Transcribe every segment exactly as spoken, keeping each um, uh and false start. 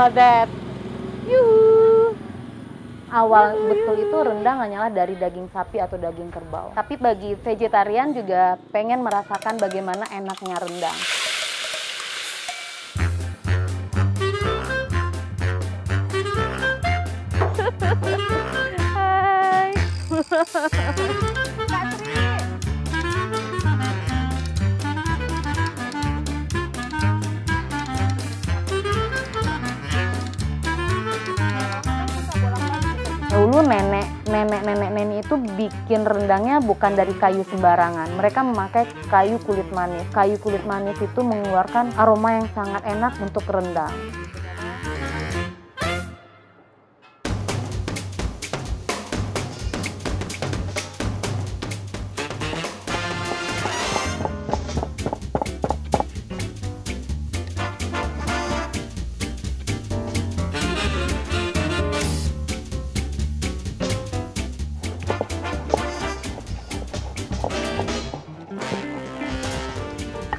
all that. Yuhu. Awal betul itu rendang hanyalah dari daging sapi atau daging kerbau. Tapi bagi vegetarian juga pengen merasakan bagaimana enaknya rendang. Hai. Dulu nenek, nenek, nenek, nenek itu bikin rendangnya bukan dari kayu sembarangan. Mereka memakai kayu kulit manis. Kayu kulit manis itu mengeluarkan aroma yang sangat enak untuk rendang.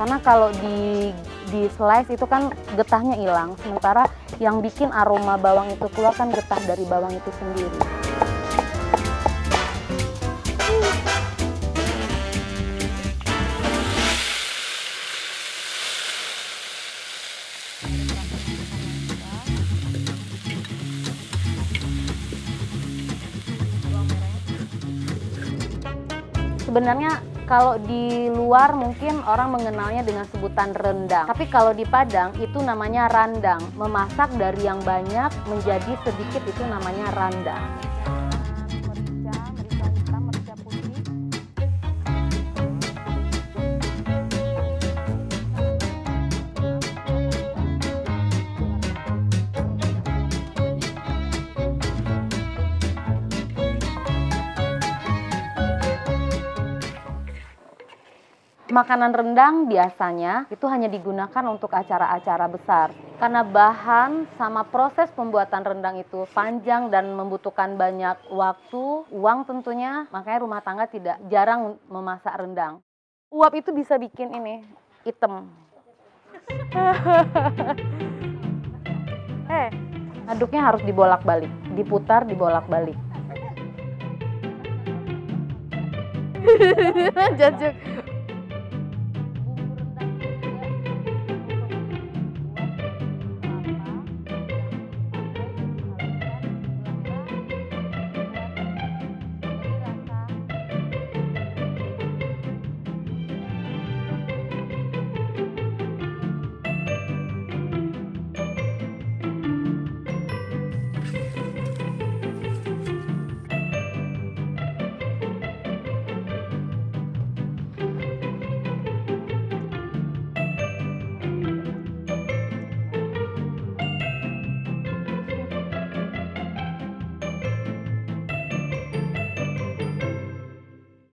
Karena kalau di, di slice itu kan getahnya hilang, sementara yang bikin aroma bawang itu keluar kan getah dari bawang itu sendiri. Sebenarnya kalau di luar mungkin orang mengenalnya dengan sebutan rendang. Tapi kalau di Padang itu namanya rendang. Memasak dari yang banyak menjadi sedikit itu namanya rendang. Makanan rendang biasanya itu hanya digunakan untuk acara-acara besar. Karena bahan sama proses pembuatan rendang itu panjang dan membutuhkan banyak waktu, uang tentunya, makanya rumah tangga tidak jarang memasak rendang. Uap itu bisa bikin ini, hitam. Eh, aduknya harus dibolak-balik, diputar, dibolak-balik. Jajuk.